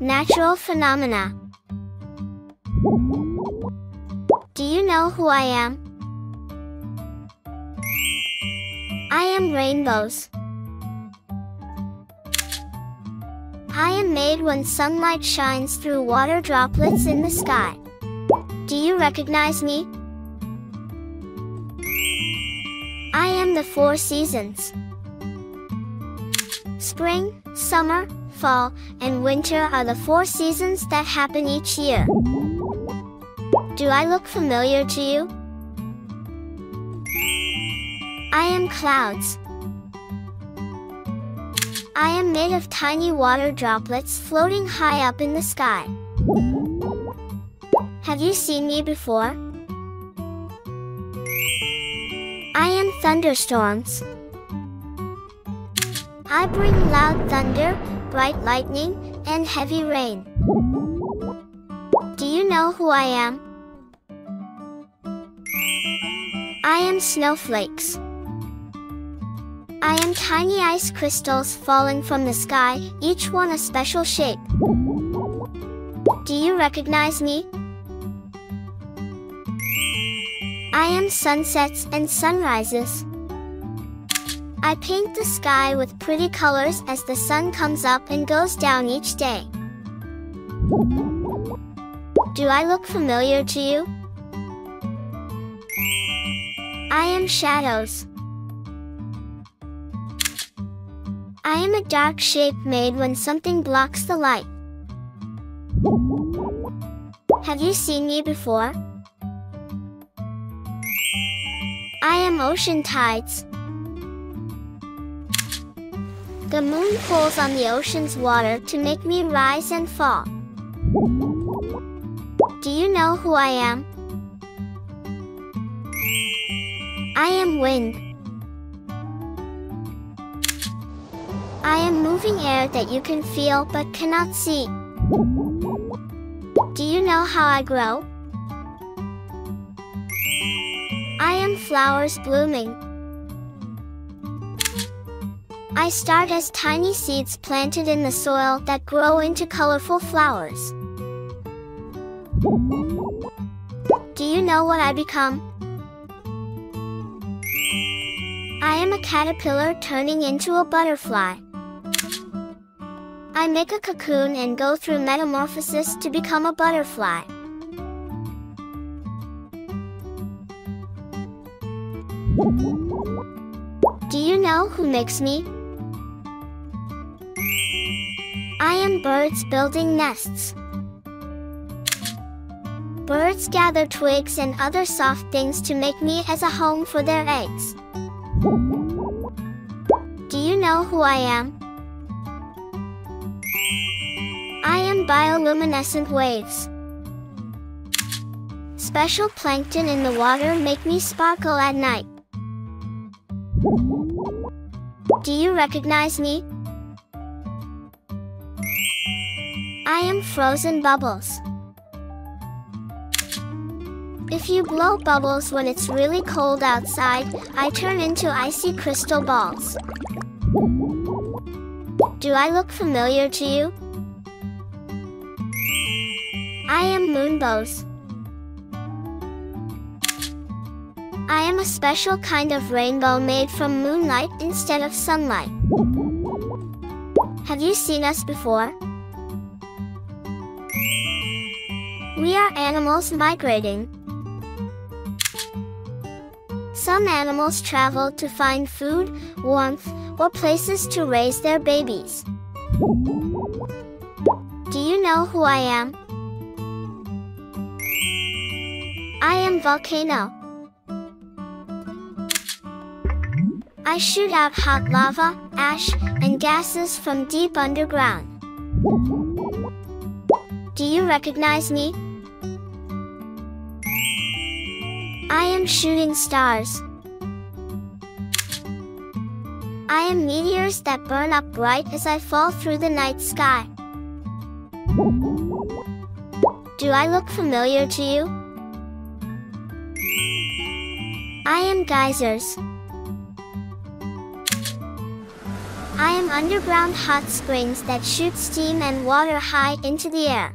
Natural phenomena. Do you know who I am? I am rainbows. I am made when sunlight shines through water droplets in the sky. Do you recognize me? I am the four seasons. Spring, summer, fall, and winter are the four seasons that happen each year. Do I look familiar to you? I am clouds. I am made of tiny water droplets floating high up in the sky. Have you seen me before? I am thunderstorms. I bring loud thunder, bright lightning, and heavy rain. Do you know who I am? I am snowflakes. I am tiny ice crystals falling from the sky, each one a special shape. Do you recognize me? I am sunsets and sunrises. I paint the sky with pretty colors as the sun comes up and goes down each day. Do I look familiar to you? I am shadows. I am a dark shape made when something blocks the light. Have you seen me before? I am ocean tides. The moon pulls on the ocean's water to make me rise and fall. Do you know who I am? I am wind. I am moving air that you can feel but cannot see. Do you know how I grow? I am flowers blooming. I start as tiny seeds planted in the soil that grow into colorful flowers. Do you know what I become? I am a caterpillar turning into a butterfly. I make a cocoon and go through metamorphosis to become a butterfly. Do you know who makes me? I am birds building nests. Birds gather twigs and other soft things to make me as a home for their eggs. Do you know who I am? I am bioluminescent waves. Special plankton in the water make me sparkle at night. Do you recognize me? I am frozen bubbles. If you blow bubbles when it's really cold outside, I turn into icy crystal balls. Do I look familiar to you? I am moonbows. I am a special kind of rainbow made from moonlight instead of sunlight. Have you seen us before? We are animals migrating. Some animals travel to find food, warmth, or places to raise their babies. Do you know who I am? I am volcano. I shoot out hot lava, ash, and gases from deep underground. Do you recognize me? I am shooting stars. I am meteors that burn up bright as I fall through the night sky. Do I look familiar to you? I am geysers. I am underground hot springs that shoot steam and water high into the air.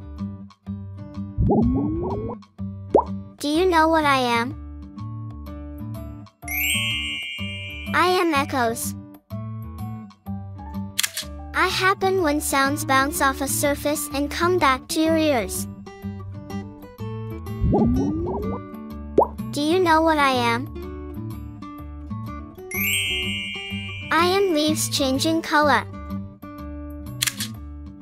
Do you know what I am? I am echoes. I happen when sounds bounce off a surface and come back to your ears. Do you know what I am? I am leaves changing color.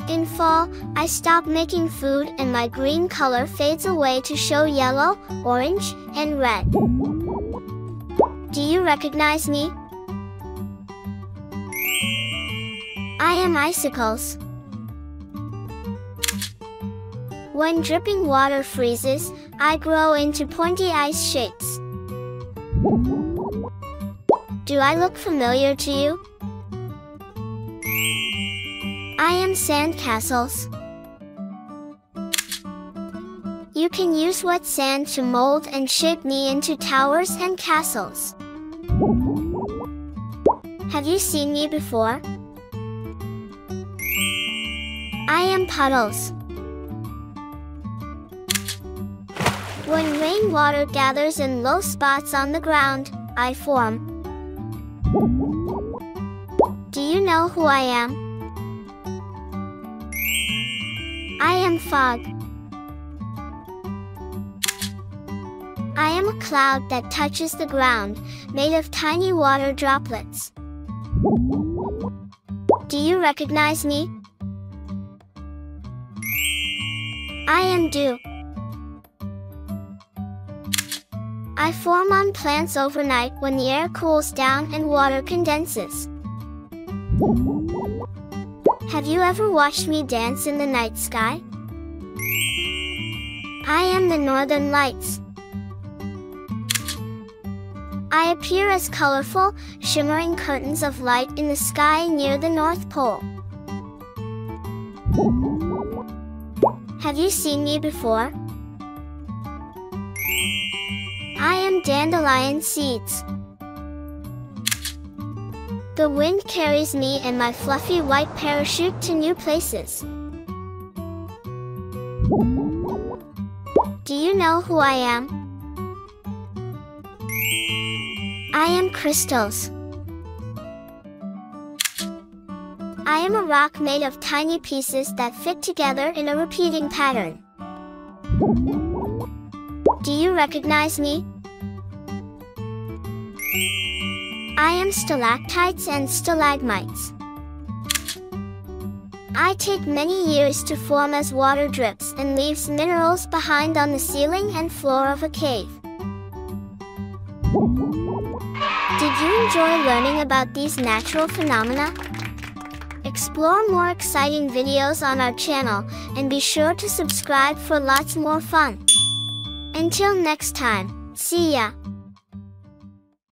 In fall, I stop making food and my green color fades away to show yellow, orange, and red. Do you recognize me? I am icicles. When dripping water freezes, I grow into pointy ice shapes. Do I look familiar to you? I am sandcastles. You can use wet sand to mold and shape me into towers and castles. Have you seen me before? I am puddles. When rainwater gathers in low spots on the ground, I form. Do you know who I am? I am fog. I am a cloud that touches the ground, made of tiny water droplets. Do you recognize me? I am dew. I form on plants overnight when the air cools down and water condenses. Have you ever watched me dance in the night sky? I am the northern lights. I appear as colorful, shimmering curtains of light in the sky near the North Pole. Have you seen me before? I am dandelion seeds. The wind carries me and my fluffy white parachute to new places. Do you know who I am? I am crystals. I am a rock made of tiny pieces that fit together in a repeating pattern. Do you recognize me? I am stalactites and stalagmites. I take many years to form as water drips and leaves minerals behind on the ceiling and floor of a cave. Did you enjoy learning about these natural phenomena? Explore more exciting videos on our channel, and be sure to subscribe for lots more fun. Until next time, see ya!